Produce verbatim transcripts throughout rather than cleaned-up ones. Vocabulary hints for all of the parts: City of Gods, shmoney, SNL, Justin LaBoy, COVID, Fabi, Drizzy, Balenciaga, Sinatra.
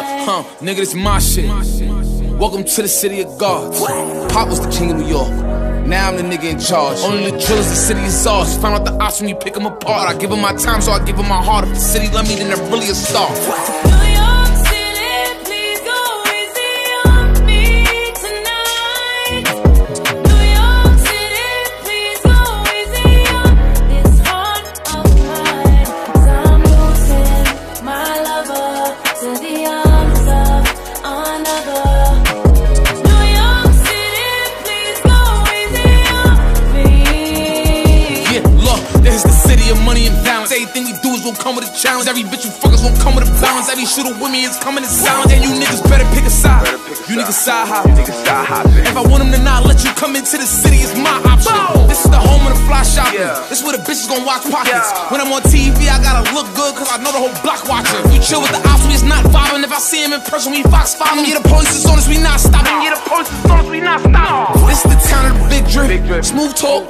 up, huh? Nigga, this my shit. Welcome to the city of gods. Pop was the king of New York. Now I'm the nigga in charge. Only the drillers, the city is ours. Found out the odds when you pick them apart. I give them my time, so I give them my heart. If the city love me, then they're really a star. Everything we do is gon' come with a challenge. Every bitch you fuckers gon' come with a balance. Every shooter with me is coming in silence. And you niggas better pick a side. You niggas side hop. If I want them to not let you come into the city, it's my option. This is the home of the fly shopping. This is where the bitches gon' watch pockets. When I'm on T V, I gotta look good, cause I know the whole block watching. We chill with the ops, we is not vibing. If I see him in person, we fox following. Yeah, the police is on us, we not stopping. Yeah, the police is on us, we not stopping. This is the town of the big drip. Big drip. Smooth talk.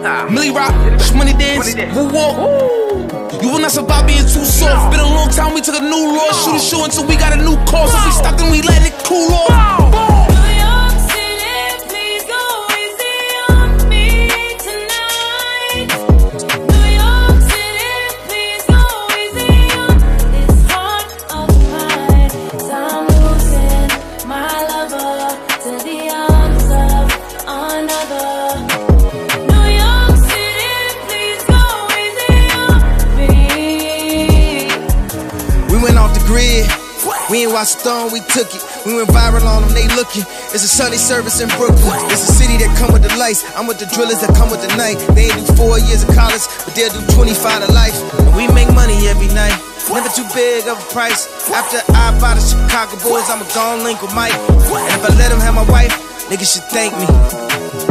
Nah. Millie rock, shmoney dance, woo walk. Ooh. You will not survive being too soft. No. Been a long time, we took a new law. No. Shoot a shoe until we got a new course. No. If we stopped and we let it cool off. No. We ain't watched Stone, we took it. We went viral on them, they looking. It's a Sunday service in Brooklyn. It's a city that come with the lights. I'm with the drillers that come with the night. They ain't do four years of college, but they'll do twenty-five to life. And we make money every night. Never too big of a price. After I buy the Chicago Bulls, I'm a gone link with Mike. And if I let him have my wife, niggas should thank me.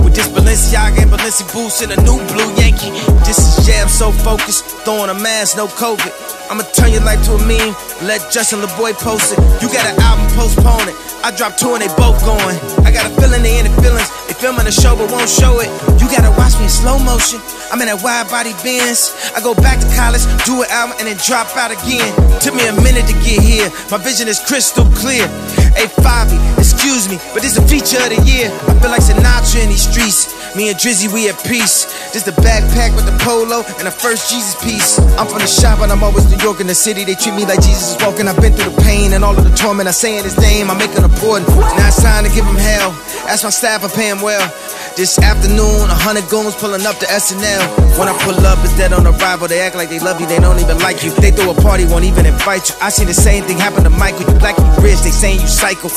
With this Balenciaga and Balenci boots and a new blue Yankee. This is, yeah, I'm so focused. Throwing a mask, no COVID. I'ma turn your life to a meme, let Justin LaBoy post it. You got an album, postpone it. I dropped two and they both going. I got a feeling they in the feelings. They filming the show but won't show it. You gotta watch me in slow motion. I'm in that wide body Benz. I go back to college, do an album, and then drop out again. Took me a minute to get here. My vision is crystal clear. Hey, Fabi, excuse me, but this a feature of the year. I feel like Sinatra in these streets. Me and Drizzy, we at peace. Just a backpack with the polo and the first Jesus piece. I'm from the shop and I'm always New York. In the city, they treat me like Jesus is walking. I've been through the pain and all of the torment. I say in his name, I make an important. Now it's time to give him hell. Ask my staff, I pay him well. This afternoon, a hundred goons pulling up to S N L. When I pull up, it's dead on arrival. They act like they love you, they don't even like you. They throw a party, won't even invite you. I seen the same thing happen to Michael. You black, you rich, they saying you psycho.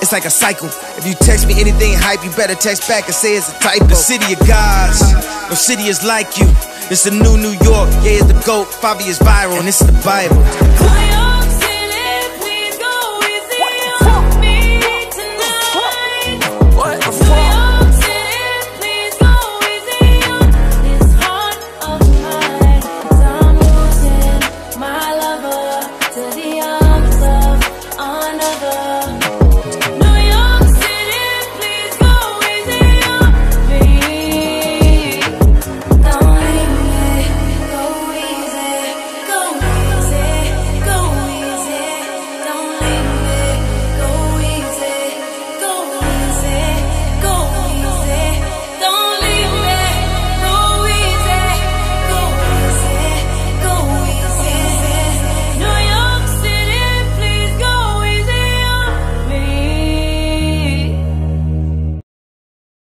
It's like a cycle. If you text me anything hype, you better text back and say it's a typo. The city of gods, no city is like you. It's the new New York, yeah, it's the GOAT. Fabi is viral, and it's the Bible.